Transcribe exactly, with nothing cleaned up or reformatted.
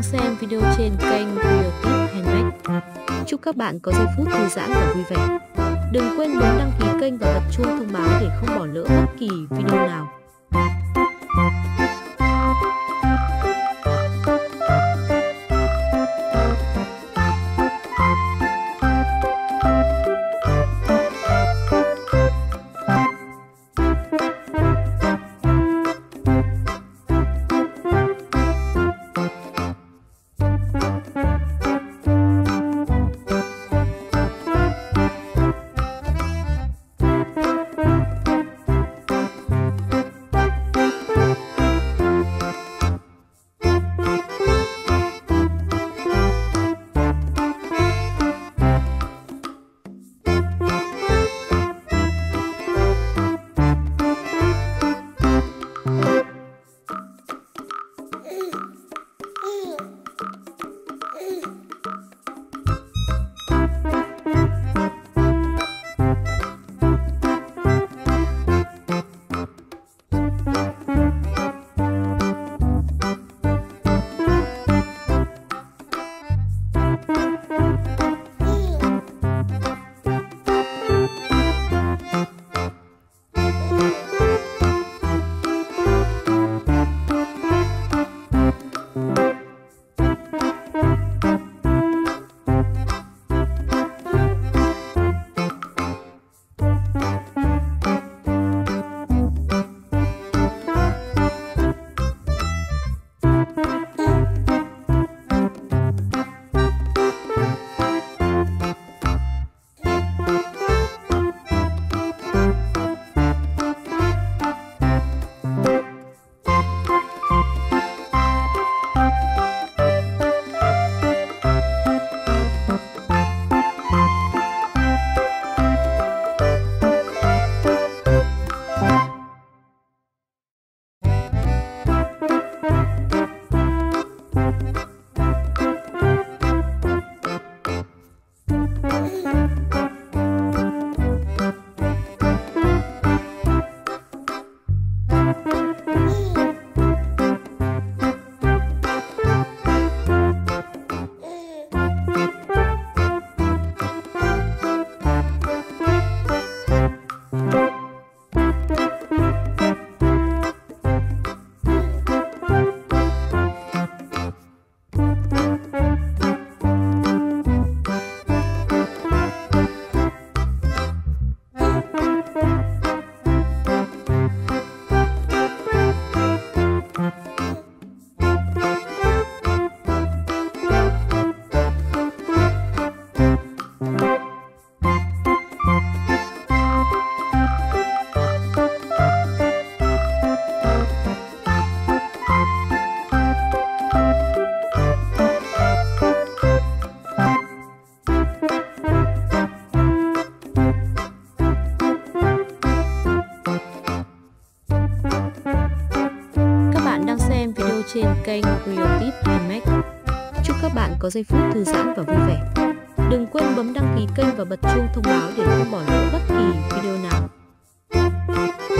đang xem video trên kênh Creative Handmade. Chúc các bạn có giây phút thư giãn và vui vẻ. Đừng quên nhấn đăng ký kênh và bật chuông thông báo để không bỏ lỡ bất kỳ video nào. Trên kênh Creative Handmade. Chúc các bạn có giây phút thư giãn và vui vẻ. Đừng quên bấm đăng ký kênh và bật chuông thông báo để không bỏ lỡ bất kỳ video nào.